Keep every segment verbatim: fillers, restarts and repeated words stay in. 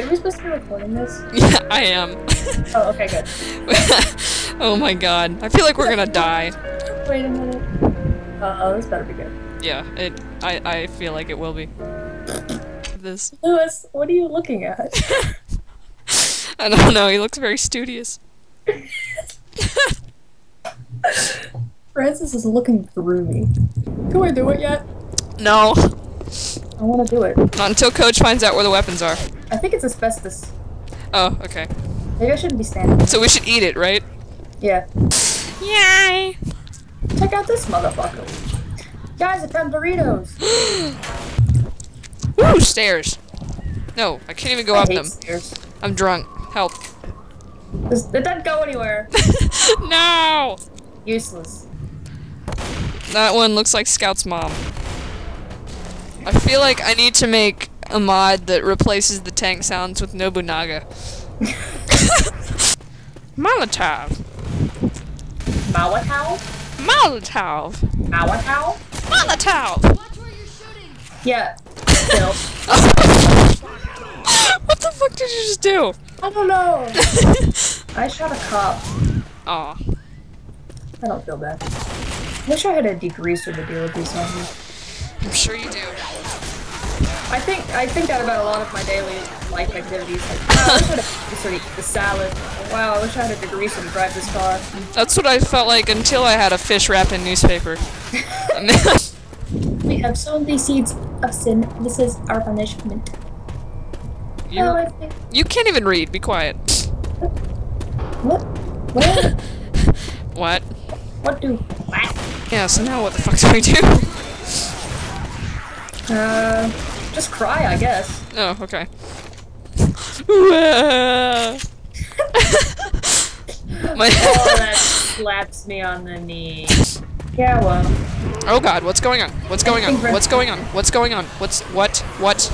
Are we supposed to be recording this? Yeah, I am. Oh, okay, good. Oh my god. I feel like we're gonna die. Wait a minute. Uh-oh, this better be good. Yeah, it. I, I feel like it will be. This. Lewis, what are you looking at? I don't know, he looks very studious. Francis is looking through me. Can we do it yet? No. I want to do it. Not until Coach finds out where the weapons are. I think it's asbestos. Oh, okay. Maybe I shouldn't be standing. So we should eat it, right? Yeah. Yay! Check out this motherfucker. Guys, I found burritos! Woo! Stairs. No, I can't even go I up hate them. Stairs. I'm drunk. Help. This, it doesn't go anywhere. No! Useless. That one looks like Scout's mom. I feel like I need to make a mod that replaces the tank sounds with Nobunaga. Molotov. Molotov? Molotov. Molotov? Molotov! Watch where you're shooting. Yeah. Still. What the fuck did you just do? I don't know. I shot a cop. Aw. I don't feel bad. I wish I had a degreaser to deal with these zombies. I'm sure you do. I think I think that about a lot of my daily life activities. Like, wow, I wish I had a degreaser to eat the salad. Wow, I wish I had a degreaser to drive this car. That's what I felt like until I had a fish wrapped in newspaper. We have sown these seeds of sin. This is our punishment. You're, you can't even read. Be quiet. What? What? What? What do? What? Yeah. So now what the fuck do we do? Uh, just cry, I guess. Oh, okay. My oh, that slaps me on the knee. Yeah, well. Oh God, what's going on? What's going on? What's going on? What's going on? What's what? What?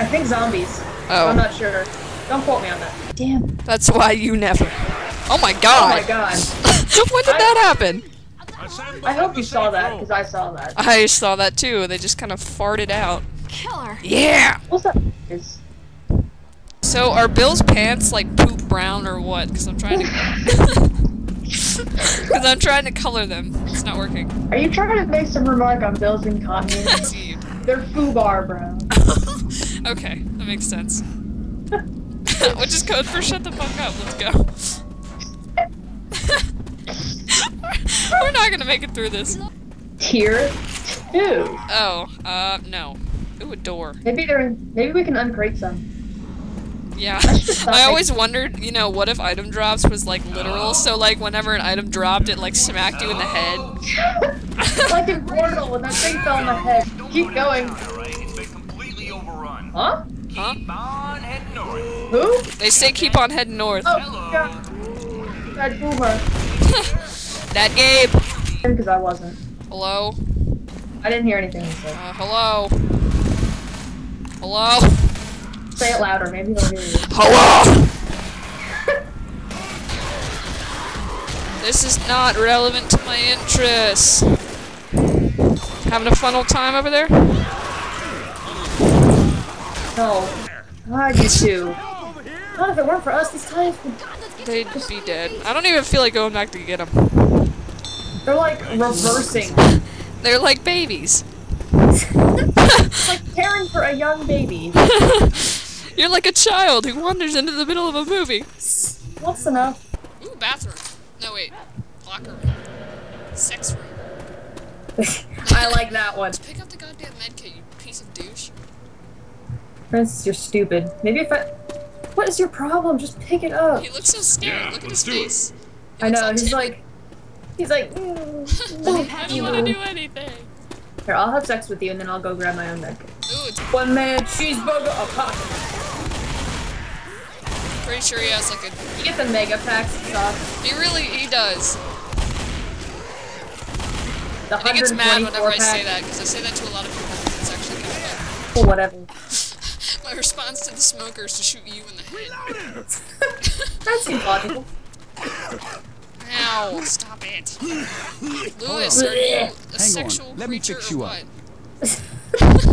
I think zombies. Oh. I'm not sure. Don't quote me on that. Damn. That's why you never. Oh my god. Oh my god. When did I... that happen? I hope you saw that, because I saw that. I saw that too. They just kind of farted out. Killer. Yeah. What's that? Is... So are Bill's pants like poop brown or what? Because I'm trying to. Because I'm trying to color them. It's not working. Are you trying to make some remark on Bill's incontinence? They're foobar brown. Okay, that makes sense. Which is code for shut the fuck up, let's go. We're not gonna make it through this. Tier two. Oh, uh, no. Ooh, a door. Maybe they're in, maybe we can uncrate some. Yeah. I always wondered, you know, what if item drops was like literal, so like whenever an item dropped it like smacked you in the head. Like in Portal when that thing fell on the head. Keep going. Huh? Huh? Keep on heading north. Who? They say keep on heading north. Oh, hello. That boomer. That Gabe. Because I wasn't. Hello? I didn't hear anything he said. Uh, hello? Hello? Say it louder, maybe they'll hear you. Hello! This is not relevant to my interests. Having a fun old time over there? No. God, you two. Not if it weren't for us this time. They'd be dead. I don't even feel like going back to get them. They're like reversing. They're like babies. It's like caring for a young baby. You're like a child who wanders into the middle of a movie. What's enough? Ooh, bathroom. No, wait. Locker room. Sex room. I like that one. Just pick up the goddamn medkit, you piece of douche. Francis, you're stupid. Maybe if I... What is your problem? Just pick it up. He looks so scared. Yeah, look at his face. I know, he's like... He's like... Mm, I don't want to do anything. Here, I'll have sex with you and then I'll go grab my own medkit. Ooh, it's one man cheeseburger a pop. Pretty sure he has like a... You get the mega packs and stuff. He really, he does. The and he gets mad whenever pack. I say that, because I say that to a lot of people. It's actually kind of bad. Well, whatever. My response to the smoker is to shoot you in the head. That seems logical. Ow, stop it. Lewis, are you a Hang sexual on. Let creature me fix you or what? Up.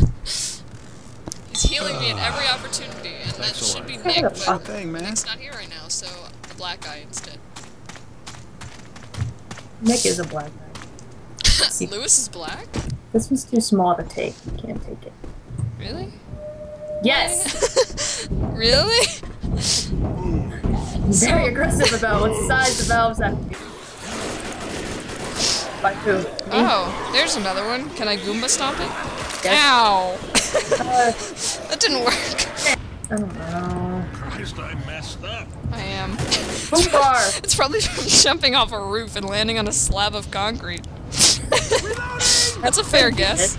He's healing uh, me at every opportunity, and that should lot. be Nick, but thing, man. Nick's not here right now, so the black guy instead. Nick is a black guy. Lewis is black? This one's too small to take. You can't take it. Really? Yes! Really? He's very aggressive about what size the valves have to be. By who? Oh, there's another one. Can I Goomba stomp it? Yes. Ow! Uh, that didn't work. I don't know. Christ, I messed up. I am. Boom bar! It's probably from jumping off a roof and landing on a slab of concrete. That's a fair guess.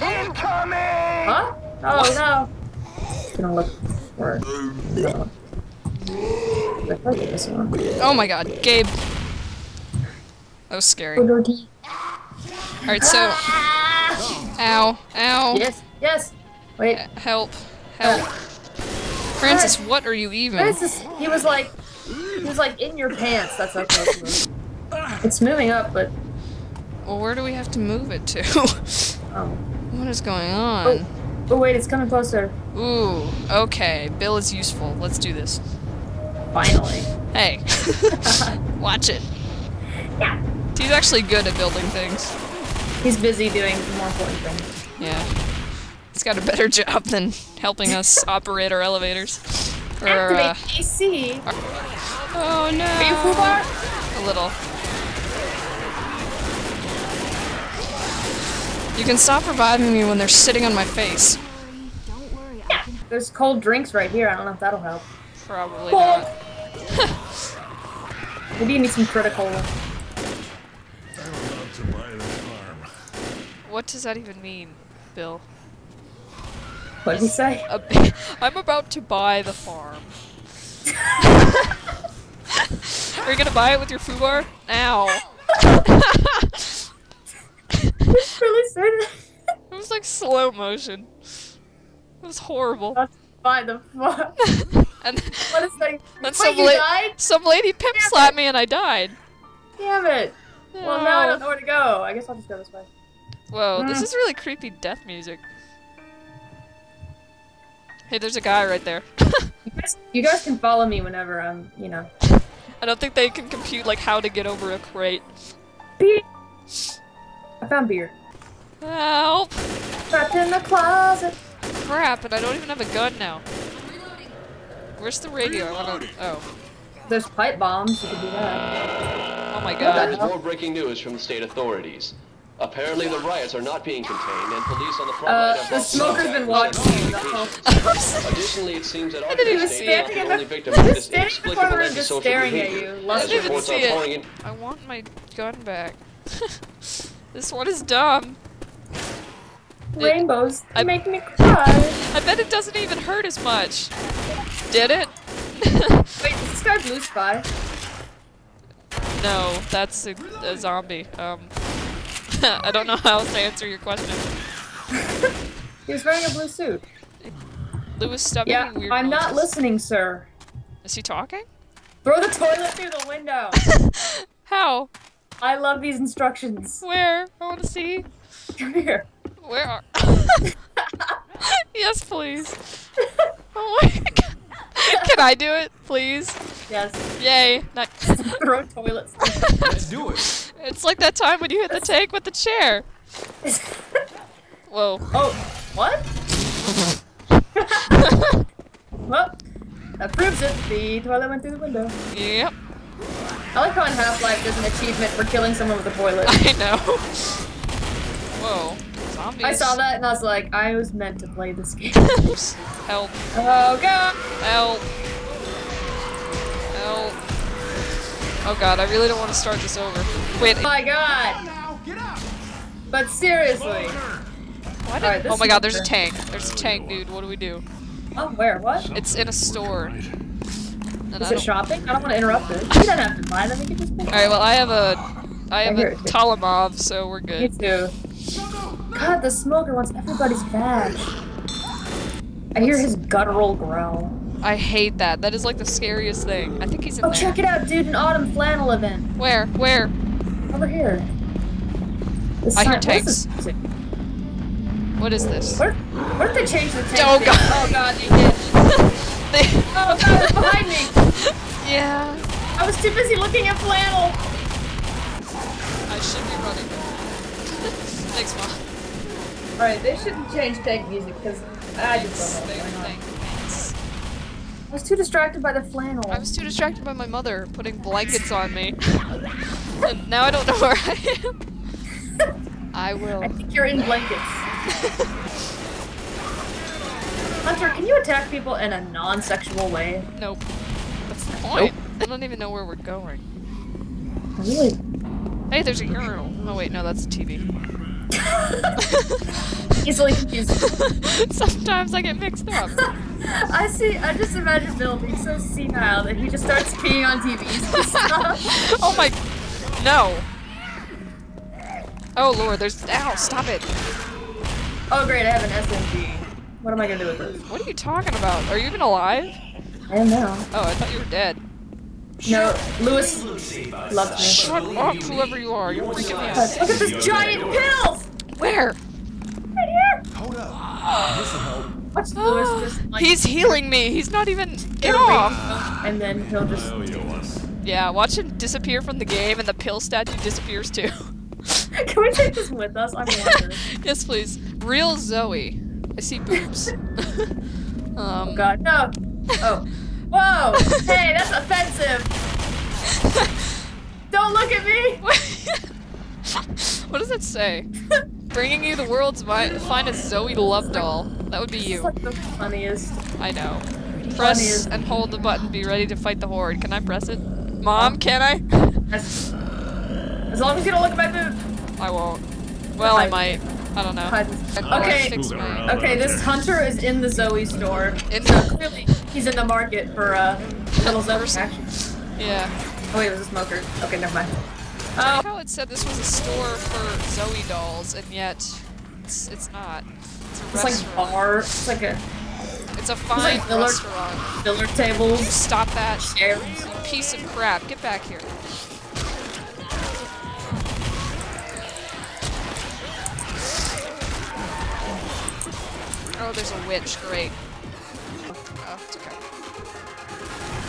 Incoming! Huh? Oh no! It's gonna look for it. No. Oh my god, Gabe. That was scary. Alright, so... Ow. Ow. Yes, yes! Wait. Uh, help. Help. Uh, Francis, uh, what are you even? Francis, he was like... He was like, in your pants. That's how close it was. It's moving up, but... Well, where do we have to move it to? Oh. What is going on? Oh. Oh wait, it's coming closer. Ooh, okay. Bill is useful. Let's do this. Finally. Hey. Watch it. Yeah. He's actually good at building things. He's busy doing more important things. Yeah. He's got a better job than helping us operate our elevators. Or, Activate uh, A C. Our... Oh no. Are you full bar? A little. You can stop reviving me when they're sitting on my face. Don't worry. Yeah. There's cold drinks right here. I don't know if that'll help. Probably cold. Not. Maybe you need some critical. What does that even mean, Bill? What did he say? A, I'm about to buy the farm. Are you gonna buy it with your foobar? Ow. Really started. It was like slow motion. It was horrible. That's by the fuck. And what is that? Wait, some you died? Some lady pimp Damn slapped it. me and I died. Damn it. Yeah. Well, now I don't know where to go. I guess I'll just go this way. Whoa, mm. This is really creepy death music. Hey, there's a guy right there. you, guys, you guys can follow me whenever I'm, you know. I don't think they can compute like how to get over a crate. Beep. I found beer. Help! Trapped in the closet. Crap, and I don't even have a gun now. Where's the radio? I wanna... Oh. There's pipe bombs. You can do that. Oh my god. There's more breaking news from the state authorities. Apparently the riots are not being contained, and police on the front uh, line have... The smoker's been watching. Additionally, it seems that... I didn't even see it. I'm just standing in the corner and just staring at you. I didn't even see it. I want my gun back. This one is dumb. Rainbows it, I, make me cry. I bet it doesn't even hurt as much. Did it? Wait, is this guy Blue Spy? No, that's a, a zombie. Um, I don't know how else to answer your question. He was wearing a blue suit. Lewis stubbing yeah, weird I'm noises. Not listening, sir. Is he talking? Throw the toilet through the window. How? I love these instructions. Where? I want to see. Come here. Where are... Yes, please. Oh my god. Can I do it, please? Yes. Yay. Not... Throw toilets. Let's do it. It's like that time when you hit the tank with the chair. Whoa. Oh. What? Well, that proves it. The toilet went through the window. Yep. I like how in Half-Life there's an achievement for killing someone with a toilet. I know. Whoa. Zombies. I saw that and I was like, I was meant to play this game. Help. Oh god. Help. Help. Oh god, I really don't want to start this over. Wait. Oh my god. Now, get up. But seriously. Why did right, oh my god, there's a tank. There's a tank, dude. What do we do? Oh, where? What? It's in a store. And Is it shopping? I don't want to interrupt it. You don't have to buy them. You can just pick Alright, well, I have a... I have I a Talamov, so we're good. You too. God, the smoker wants everybody's badge. I hear his guttural growl. I hate that. That is like the scariest thing. I think he's in oh, there. Oh, check it out, dude. An autumn flannel event. Where? Where? Over here. This I hear tanks. What is this? Where, where'd they change the tank? Oh god! Oh god, they did. They oh god, they're behind me! Yeah. I was too busy looking at flannel. I should be running. Thanks, Mom. Alright, they shouldn't change tank music because I just don't know what's going on. I was too distracted by the flannel. I was too distracted by my mother putting blankets on me. And now I don't know where I am. I will. I think you're in blankets. Hunter, can you attack people in a non-sexual way? Nope. That's the point. Nope. I don't even know where we're going. Really? Hey, there's a urinal. Oh wait, no, that's a T V. Easily confused. Sometimes I get mixed up. I see. I just imagine Bill being so senile that he just starts peeing on T Vs and stuff. Oh my! No. Oh lord, there's. Ow! Stop it. Oh great, I have an S M G. What am I gonna do with this? What are you talking about? Are you even alive? I don't know. Oh, I thought you were dead. No, Lewis loves me. Shut up, whoever you are. You're freaking me out. Look at this giant pill. Where? Right here. Hold up. This'll help. What's Lewis just like? He's healing me. He's not even. Get off. And then he'll just. Yeah, watch him disappear from the game, and the pill statue disappears too. Can we take this with us? I'm wondering. Yes, please. Real Zoe. I see boobs. um, oh God, no. Oh. Whoa. Hey, that's offensive. Don't look at me. What does it say? Bringing you the world's finest Zoe love doll. That would be you. That's like the funniest. I know. Press funniest. And hold the button. Be ready to fight the horde. Can I press it? Mom, can I? As, as long as you don't look at my boob. I won't. Well, I, I might. I don't know. I okay. My... Okay. This hunter is in the Zoe store. In the clearly, he's in the market for uh, little Zoe action. Yeah. Oh wait, it was a smoker. Okay, never mind. I like how it said this was a store for Zoe dolls, and yet it's, it's not. It's a it's restaurant. Like bar. It's like a. It's a fine it's like restaurant. Filler tables. You stop that! Chairs. You piece of crap! Get back here! Oh, there's a witch. Great. Oh, it's okay.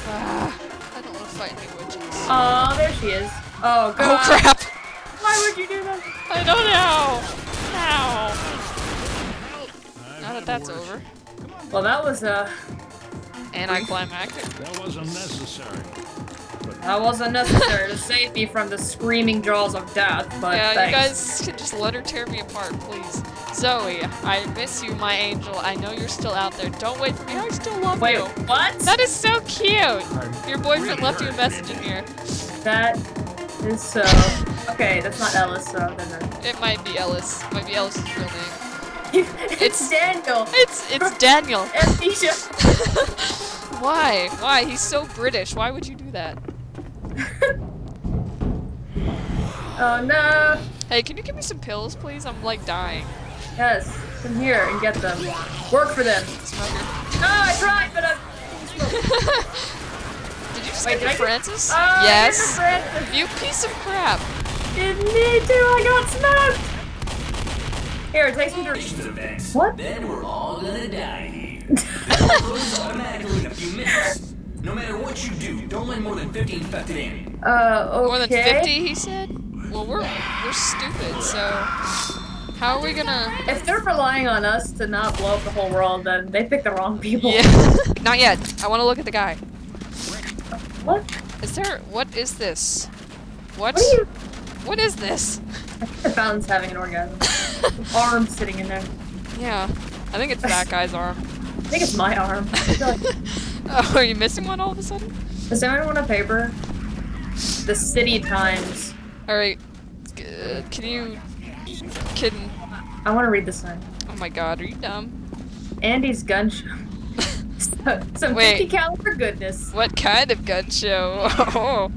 Ah, I don't want to fight any witches. Oh, there she is. Oh, God. Oh, crap! Why would you do that? I don't know! Ow! Now that that's over. Well, that was, uh... anticlimactic. That was unnecessary. That was unnecessary to save me from the screaming jaws of death, but yeah, thanks. You guys can just let her tear me apart, please. Zoe, I miss you, my angel. I know you're still out there. Don't wait for me. I still love wait, you. Wait, what? That is so cute! Your boyfriend left you a message in here. That... And so, okay, that's not Ellis, so then that's... It might be Ellis. It might be Ellis' real name. it's, it's Daniel. It's it's Daniel. Amnesia. Why? Why? He's so British. Why would you do that? Oh no. Hey, can you give me some pills, please? I'm like dying. Yes, come here and get them. Work for them. Smoker. No, I tried, but I'm. Did you just Wait, get to Francis? Get... Oh, yes. Francis. You piece of crap. Didn't need to. I got smoked. Here, it takes me to. What? Then we're all gonna die here. Closes automatically in a few minutes. No matter what you do, don't let more than fifty infected in. Uh, okay. More than fifty, he said. Well, we're we're stupid, so how are we gonna? If they're relying on us to not blow up the whole world, then they picked the wrong people. Yeah. Not yet. I want to look at the guy. What? Is there- what is this? What? What, you... what is this? I think the fountain's having an orgasm. Arm sitting in there. Yeah. I think it's that guy's arm. I think it's my arm. Oh, are you missing one all of a sudden? Does anyone want a paper? The City Times. Alright. Uh, can you... Kidding. I want to read this one. Oh my god, are you dumb? Andy's gun show. Some Wait. fifty caliber goodness. What kind of gun show? Oh.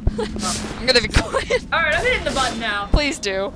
I'm gonna be quiet. Alright, I'm hitting the button now. Please do.